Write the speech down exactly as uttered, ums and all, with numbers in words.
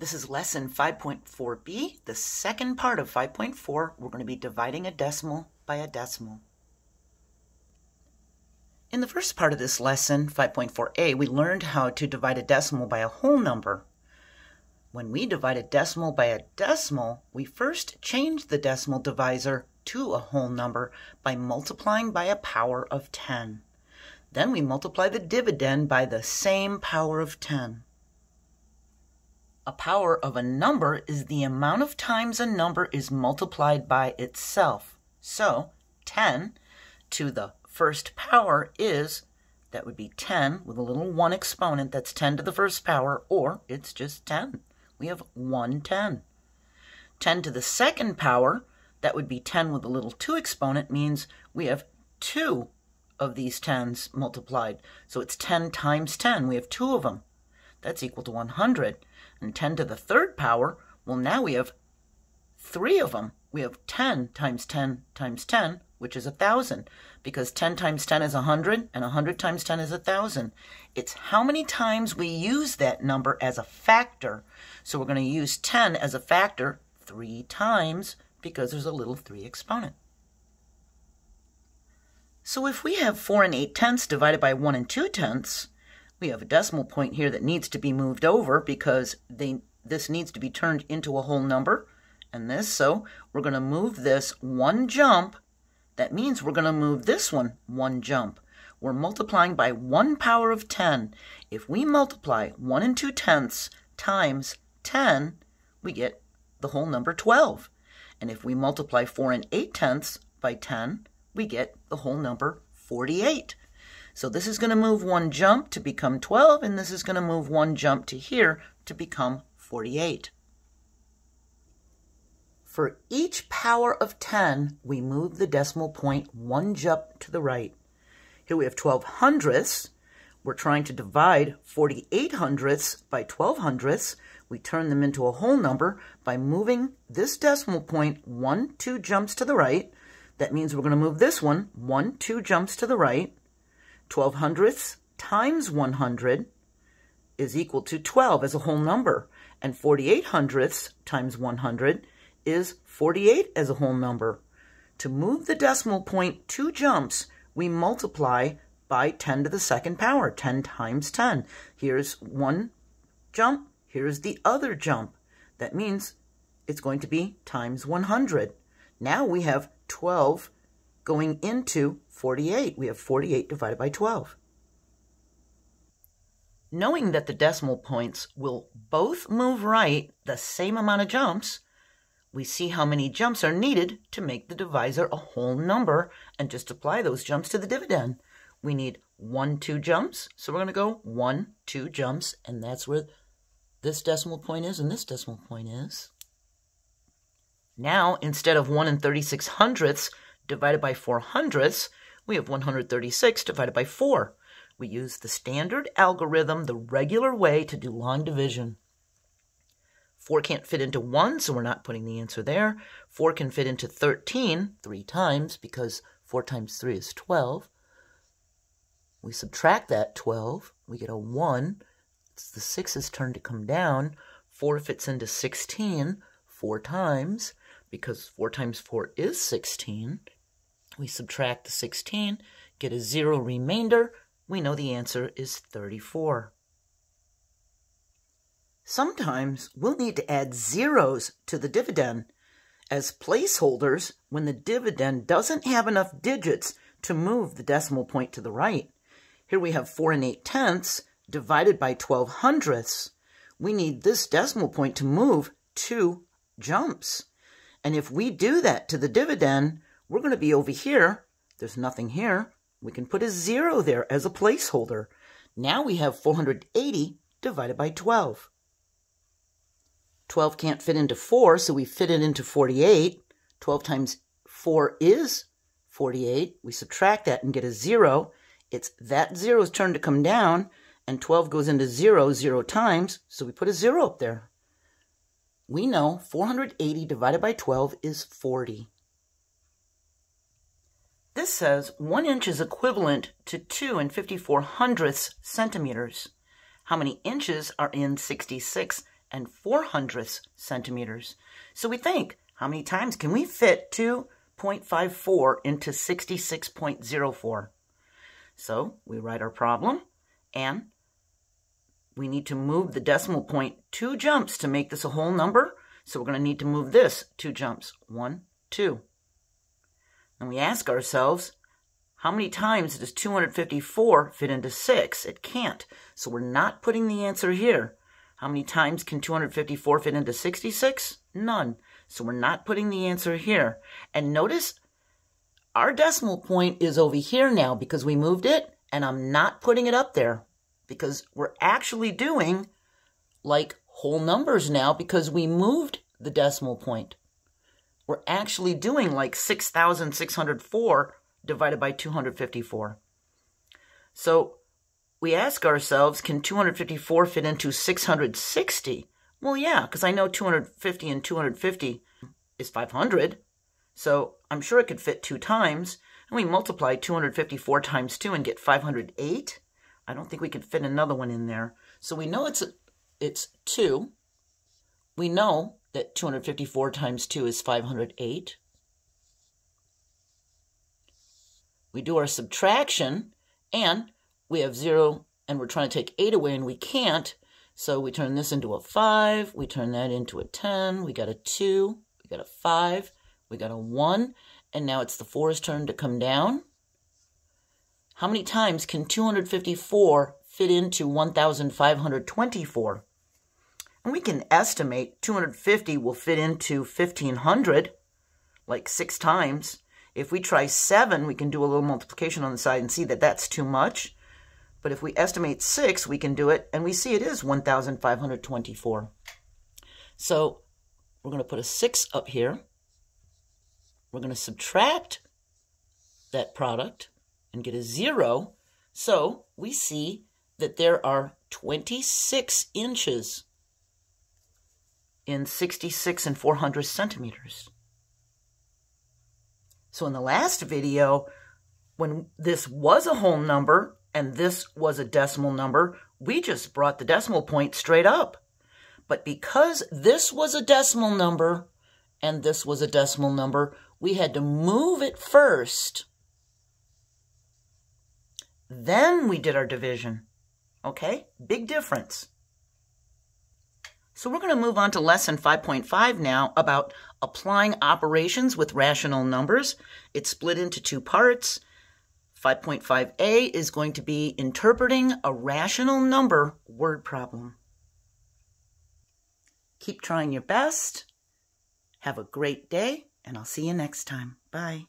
This is lesson five point four b, the second part of five point four. We're going to be dividing a decimal by a decimal. In the first part of this lesson, five point four a, we learned how to divide a decimal by a whole number. When we divide a decimal by a decimal, we first change the decimal divisor to a whole number by multiplying by a power of ten. Then we multiply the dividend by the same power of ten. A power of a number is the amount of times a number is multiplied by itself. So ten to the first power is, that would be ten with a little one exponent, that's ten to the first power, or it's just ten. We have one ten. ten to the second power, that would be ten with a little two exponent, means we have two of these tens multiplied. So it's ten times ten. We have two of them. That's equal to one hundred. And ten to the third power, well, now we have three of them. We have ten times ten times ten, which is one thousand, because ten times ten is one hundred, and one hundred times ten is one thousand. It's how many times we use that number as a factor. So we're going to use ten as a factor three times, because there's a little three exponent. So if we have four and eight tenths divided by one and two tenths, we have a decimal point here that needs to be moved over because they, this needs to be turned into a whole number. And this, so we're going to move this one jump. That means we're going to move this one one jump. We're multiplying by one power of ten. If we multiply one and two tenths times ten, we get the whole number twelve. And if we multiply four and eight tenths by ten, we get the whole number forty-eight. So this is going to move one jump to become twelve, and this is going to move one jump to here to become forty-eight. For each power of ten, we move the decimal point one jump to the right. Here we have twelve hundredths. We're trying to divide forty-eight hundredths by twelve hundredths. We turn them into a whole number by moving this decimal point one, two jumps to the right. That means we're going to move this one, one, two jumps to the right. twelve hundredths times one hundred is equal to twelve as a whole number. And forty-eight hundredths times one hundred is forty-eight as a whole number. To move the decimal point two jumps, we multiply by ten to the second power, ten times ten. Here's one jump, here's the other jump. That means it's going to be times one hundred. Now we have twelve going into forty-eight. We have forty-eight divided by twelve. Knowing that the decimal points will both move right the same amount of jumps, we see how many jumps are needed to make the divisor a whole number and just apply those jumps to the dividend. We need one, two jumps, so we're going to go one, two jumps, and that's where this decimal point is and this decimal point is. Now, instead of one and thirty-six hundredths divided by four hundredths, we have one hundred thirty-six divided by four. We use the standard algorithm, the regular way to do long division. four can't fit into one, so we're not putting the answer there. four can fit into thirteen three times, because four times three is twelve. We subtract that twelve. We get a one. It's the six's turn to come down. four fits into sixteen four times, because four times four is sixteen. We subtract the sixteen, get a zero remainder. We know the answer is thirty-four. Sometimes we'll need to add zeros to the dividend as placeholders when the dividend doesn't have enough digits to move the decimal point to the right. Here we have four and eight tenths divided by twelve hundredths. We need this decimal point to move two jumps. And if we do that to the dividend, we're going to be over here. There's nothing here. We can put a zero there as a placeholder. Now we have four hundred eighty divided by twelve. twelve can't fit into four, so we fit it into forty-eight. twelve times four is forty-eight. We subtract that and get a zero. It's that zero's turn to come down, and twelve goes into zero zero times, so we put a zero up there. We know four hundred eighty divided by twelve is forty. This says one inch is equivalent to two and fifty-four hundredths centimeters. How many inches are in sixty-six and four hundredths centimeters. So we think, how many times can we fit two point five four into sixty-six point zero four? So we write our problem, and we need to move the decimal point two jumps to make this a whole number. So we're going to need to move this two jumps, one, two. And we ask ourselves, how many times does two hundred fifty-four fit into six? It can't. So we're not putting the answer here. How many times can two hundred fifty-four fit into sixty-six? None. So we're not putting the answer here. And notice our decimal point is over here now because we moved it, and I'm not putting it up there because we're actually doing like whole numbers now because we moved the decimal point. We're actually doing like six thousand six hundred four divided by two hundred fifty-four. So we ask ourselves, can two hundred fifty-four fit into six hundred sixty? Well, yeah, because I know two hundred fifty and two hundred fifty is five hundred. So I'm sure it could fit two times. And we multiply two hundred fifty-four times two and get five hundred eight. I don't think we could fit another one in there. So we know it's, it's two. We know that two hundred fifty-four times two is five hundred eight. We do our subtraction, and we have zero, and we're trying to take eight away, and we can't. So we turn this into a five, we turn that into a ten, we got a two, we got a five, we got a one, and now it's the four's turn to come down. How many times can two hundred fifty-four fit into one thousand five hundred twenty-four? And we can estimate two hundred fifty will fit into fifteen hundred, like six times. If we try seven, we can do a little multiplication on the side and see that that's too much. But if we estimate six, we can do it, and we see it is one thousand five hundred twenty-four. So we're going to put a six up here. We're going to subtract that product and get a zero. So we see that there are twenty-six inches in sixty-six and four hundred centimeters. So in the last video, when this was a whole number and this was a decimal number, we just brought the decimal point straight up. But because this was a decimal number and this was a decimal number, we had to move it first. Then we did our division. Okay? Big difference. So we're going to move on to lesson five point five now about applying operations with rational numbers. It's split into two parts. five point five A is going to be interpreting a rational number word problem. Keep trying your best. Have a great day, and I'll see you next time. Bye.